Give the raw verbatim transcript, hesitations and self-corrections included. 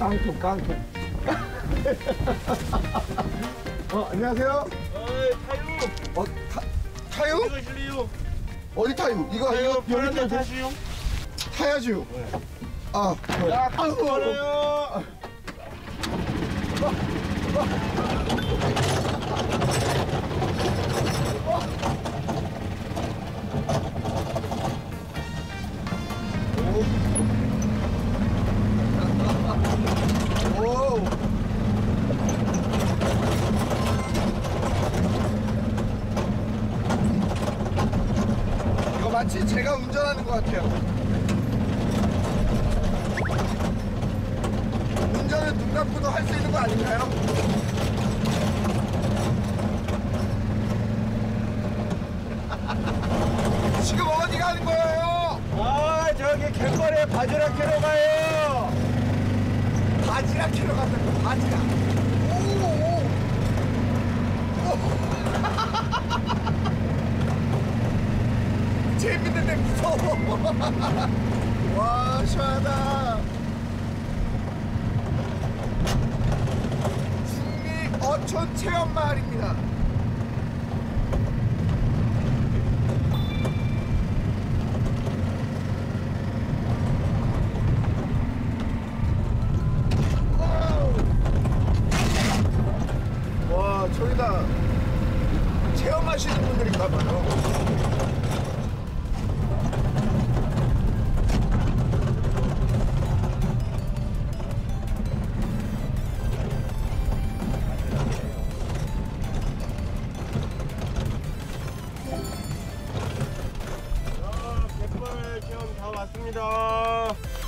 깡통, 깡통. 어, 안녕하세요. 어이, 타유. 어, 타, 타유? 이거 어디 타유? 이거, 타유, 이거, 여기 타유. 타시오? 타야지요. 네. 아, 야, 타유. 아, 이거 마치 제가 운전하는 것 같아요. 운전을 눈 감고도 할 수 있는 거 아닌가요? 지금 어디 가는 거예요? 아, 저기 갯벌에 바지락 캐러 가요. 바지락 캐러 간다고, 바지락. 오오오. 오. 재밌는데 무서워. 와, 시원하다. 중립 어촌 체험 마을입니다. 저희가 체험하시는 분들인가 봐요. 자, 갯벌 체험 다 왔습니다.